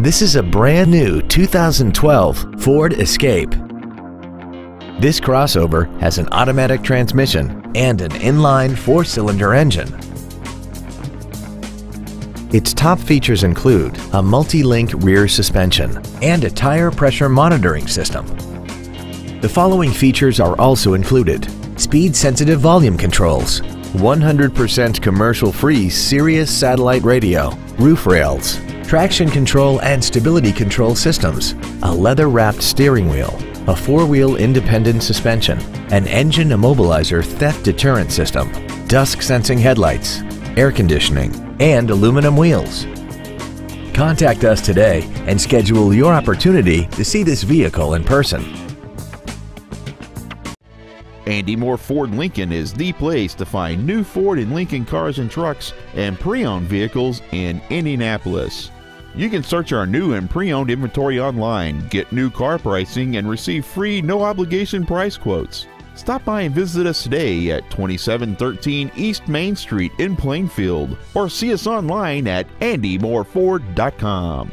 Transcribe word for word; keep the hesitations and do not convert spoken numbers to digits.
This is a brand new two thousand twelve Ford Escape. This crossover has an automatic transmission and an inline four-cylinder engine. Its top features include a multi-link rear suspension and a tire pressure monitoring system. The following features are also included: speed-sensitive volume controls, one hundred percent commercial-free Sirius satellite radio, roof rails, traction control and stability control systems, a leather-wrapped steering wheel, a four-wheel independent suspension, an engine immobilizer theft deterrent system, dusk-sensing headlights, air conditioning, and aluminum wheels. Contact us today and schedule your opportunity to see this vehicle in person. Andy Mohr Ford Lincoln is the place to find new Ford and Lincoln cars and trucks and pre-owned vehicles in Indianapolis. You can search our new and pre-owned inventory online, get new car pricing, and receive free no-obligation price quotes. Stop by and visit us today at twenty-seven thirteen East Main Street in Plainfield, or see us online at andy mohr ford dot com.